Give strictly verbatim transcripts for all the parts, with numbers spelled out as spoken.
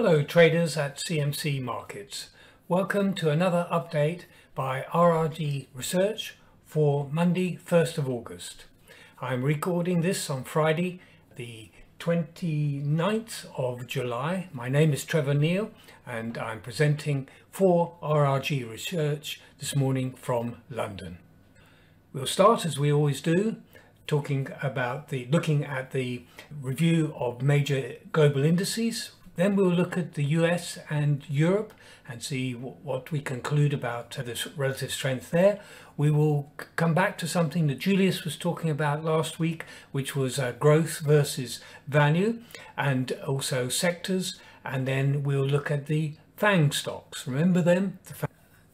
Hello traders at C M C Markets. Welcome to another update by R R G Research for Monday first of August. I'm recording this on Friday the twenty-ninth of July. My name is Trevor Neal and I'm presenting for R R G Research this morning from London. We'll start as we always do talking about the looking at the review of major global indices. Then we'll look at the U S and Europe and see what we conclude about this relative strength there. We will come back to something that Julius was talking about last week, which was uh, growth versus value and also sectors. And then we'll look at the FANG stocks. Remember them? The FANG.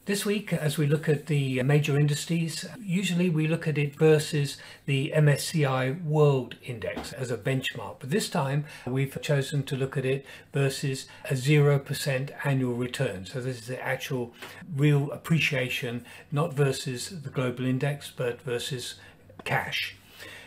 This week, as we look at the major indices, usually we look at it versus the M S C I World Index as a benchmark. But this time we've chosen to look at it versus a zero percent annual return. So this is the actual real appreciation, not versus the global index, but versus cash.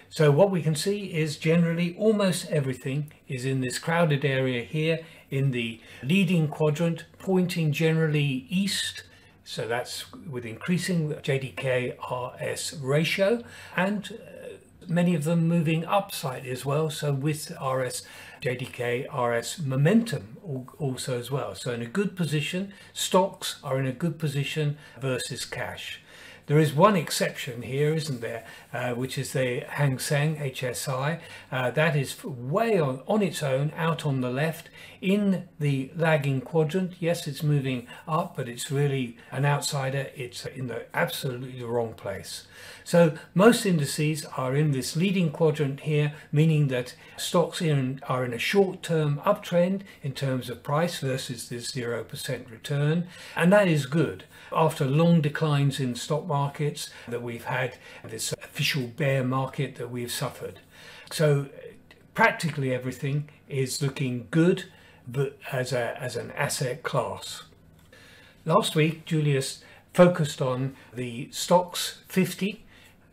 So what we can see is generally almost everything is in this crowded area here in the leading quadrant, pointing generally east. So that's with increasing J D K R S ratio and many of them moving up slightly as well. So with R S, J D K R S momentum also as well. So in a good position, stocks are in a good position versus cash. There is one exception here, isn't there, uh, which is the Hang Seng, H S I. Uh, that is way on, on its own, out on the left, in the lagging quadrant. Yes, it's moving up, but it's really an outsider. It's in the absolutely wrong place. So most indices are in this leading quadrant here, meaning that stocks in, are in a short-term uptrend in terms of price versus this zero percent return. And that is good. After long declines in stock markets, markets that we've had, this official bear market that we've suffered. So practically everything is looking good, but as, a, as an asset class. Last week, Julius focused on the Stoxx fifty,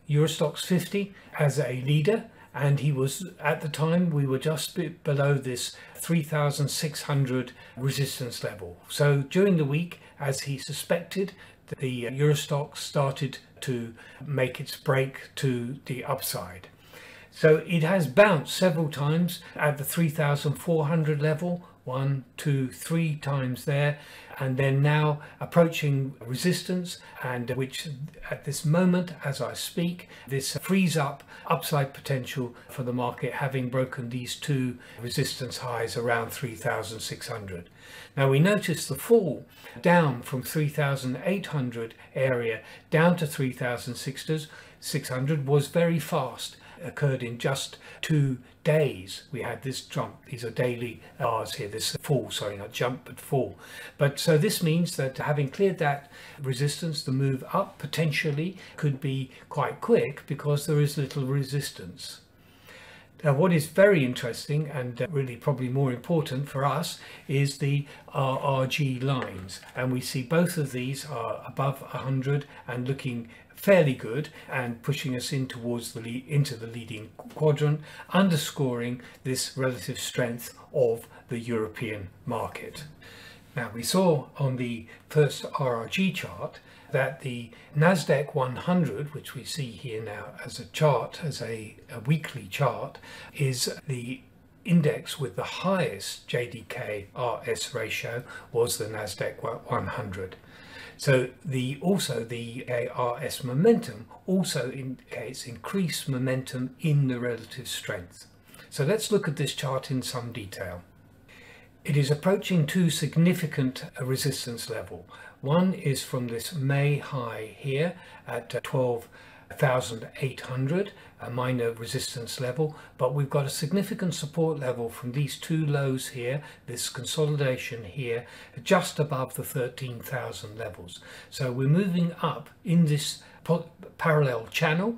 Eurostoxx fifty as a leader. And he was, at the time, we were just below this three thousand six hundred resistance level. So during the week, as he suspected, the Eurostoxx started to make its break to the upside. So it has bounced several times at the three thousand four hundred level, one, two, three times there, and then now approaching resistance, and which at this moment, as I speak, this frees up upside potential for the market, having broken these two resistance highs around three thousand six hundred. Now we notice the fall down from three thousand eight hundred area down to three thousand six hundred was very fast. Occurred in just two days. We had this jump. These are daily bars here, this fall, sorry, not jump, but fall. But so this means that having cleared that resistance, the move up potentially could be quite quick because there is little resistance. Now, what is very interesting and really probably more important for us is the R R G lines. And we see both of these are above one hundred and looking fairly good and pushing us in towards the lead, into the leading quadrant, underscoring this relative strength of the European market. Now we saw on the first R R G chart that the NASDAQ one hundred, which we see here now as a chart, as a, a weekly chart, is the index with the highest J D K R S ratio was the NASDAQ one hundred. So the also the A R S momentum also indicates increased momentum in the relative strength. So let's look at this chart in some detail. It is approaching two significant resistance level. One is from this May high here at twelve thousand eight hundred, a minor resistance level, but we've got a significant support level from these two lows here, this consolidation here, just above the thirteen thousand levels. So we're moving up in this parallel channel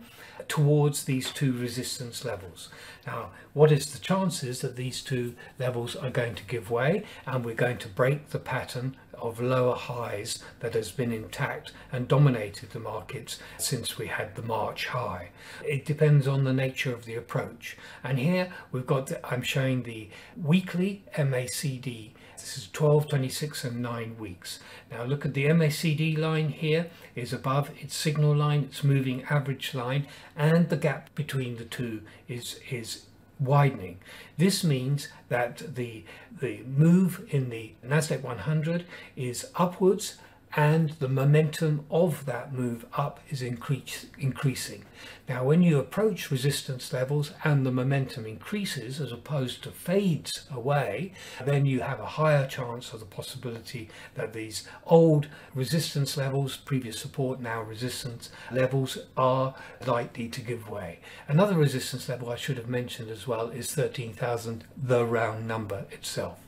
towards these two resistance levels. Now, what is the chances that these two levels are going to give way and we're going to break the pattern of lower highs that has been intact and dominated the markets since we had the March high? It depends on the nature of the approach. And here we've got, the, I'm showing the weekly M A C D fact, this is twelve, twenty-six and nine weeks. Now look at the M A C D line here, is above its signal line, its moving average line, and the gap between the two is is widening. This means that the the move in the NASDAQ one hundred is upwards, and the momentum of that move up is increase, increasing. Now when you approach resistance levels and the momentum increases as opposed to fades away, then you have a higher chance of the possibility that these old resistance levels, previous support, now resistance levels, are likely to give way. Another resistance level I should have mentioned as well is thirteen thousand, the round number itself.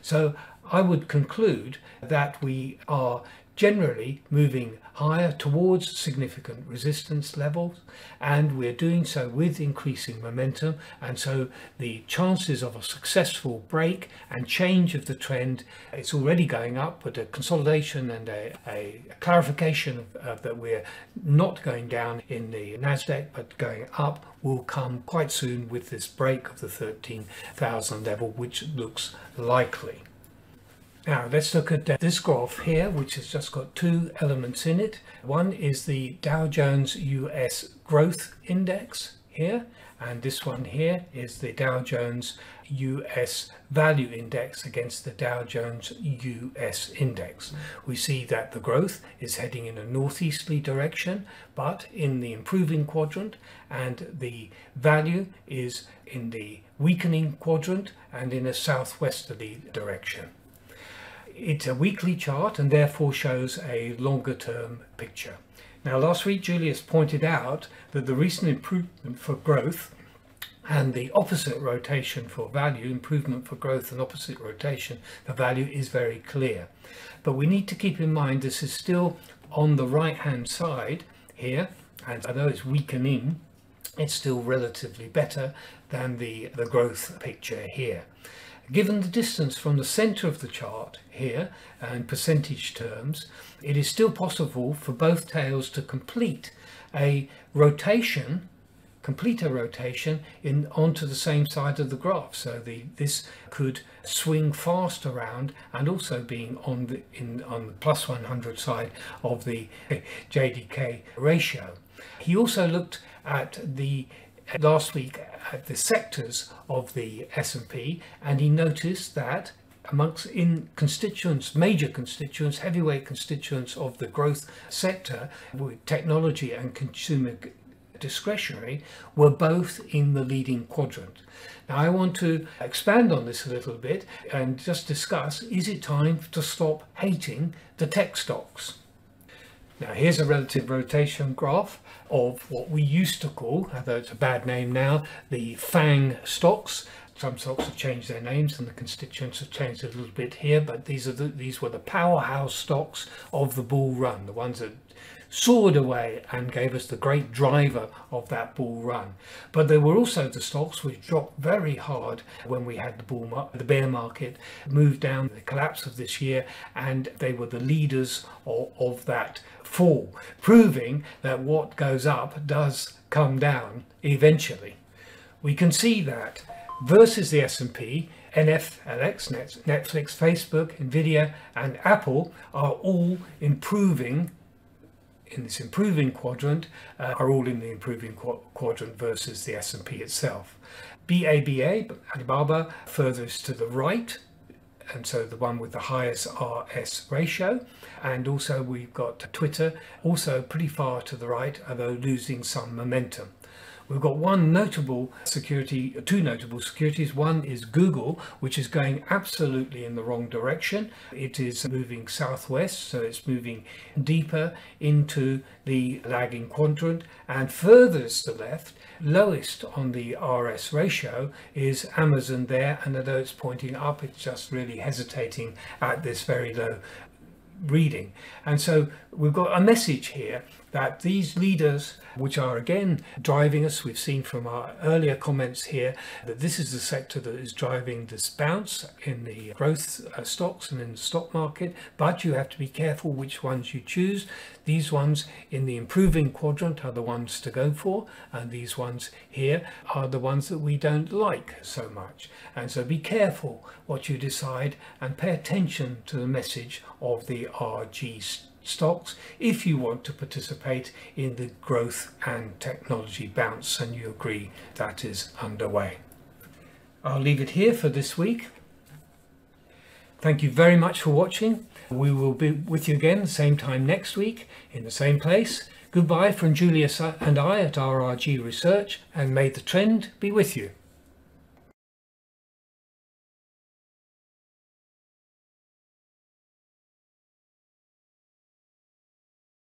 So I would conclude that we are generally moving higher towards significant resistance levels, and we're doing so with increasing momentum, and so the chances of a successful break and change of the trend, it's already going up, but a consolidation and a, a clarification of, of that we're not going down in the NASDAQ but going up will come quite soon with this break of the thirteen thousand level, which looks likely. Now let's look at this graph here, which has just got two elements in it. One is the Dow Jones U S Growth Index here, and this one here is the Dow Jones U S Value Index against the Dow Jones U S Index. We see that the growth is heading in a northeasterly direction, but in the improving quadrant, and the value is in the weakening quadrant and in a southwesterly direction. It's a weekly chart and therefore shows a longer term picture. Now last week Julius pointed out that the recent improvement for growth and the opposite rotation for value, improvement for growth and opposite rotation for value, is very clear. But we need to keep in mind this is still on the right hand side here, and although it's weakening, it's still relatively better than the, the growth picture here. Given the distance from the centre of the chart here, in percentage terms, it is still possible for both tails to complete a rotation, complete a rotation in onto the same side of the graph. So the, this could swing fast around, and also being on the in on the plus one hundred side of the J D K ratio. He also looked at the last week at the sectors of the S and P, and he noticed that amongst in constituents, major constituents, heavyweight constituents of the growth sector, technology and consumer discretionary were both in the leading quadrant. Now I want to expand on this a little bit and just discuss, is it time to stop hating the tech stocks? Now here's a relative rotation graph of what we used to call, although it's a bad name now, the FANG stocks. Some stocks have changed their names and the constituents have changed a little bit here, but these are the, these were the powerhouse stocks of the bull run, the ones that soared away and gave us the great driver of that bull run. But there were also the stocks which dropped very hard when we had the bull market, the bear market moved down, the collapse of this year, and they were the leaders of, of that fall, proving that what goes up does come down eventually. We can see that versus the S and P, N F L X, Netflix, Facebook, NVIDIA and Apple are all improving in this improving quadrant, uh, are all in the improving qu quadrant versus the S and P itself. B A B A, Alibaba, furthest to the right, and so the one with the highest R S ratio, and also we've got Twitter, also pretty far to the right, although losing some momentum. We've got one notable security, two notable securities. One is Google, which is going absolutely in the wrong direction. It is moving southwest, so it's moving deeper into the lagging quadrant. And furthest to the left, lowest on the R S ratio, is Amazon there. And although it's pointing up, it's just really hesitating at this very low reading. And so we've got a message here that these leaders, which are again driving us, we've seen from our earlier comments here, that this is the sector that is driving this bounce in the growth stocks and in the stock market, but you have to be careful which ones you choose. These ones in the improving quadrant are the ones to go for, and these ones here are the ones that we don't like so much. And so be careful what you decide and pay attention to the message of the R R G stocks if you want to participate in the growth and technology bounce, and you agree that is underway. I'll leave it here for this week. Thank you very much for watching. We will be with you again same time next week in the same place. Goodbye from Julius and I at R R G Research, and may the trend be with you.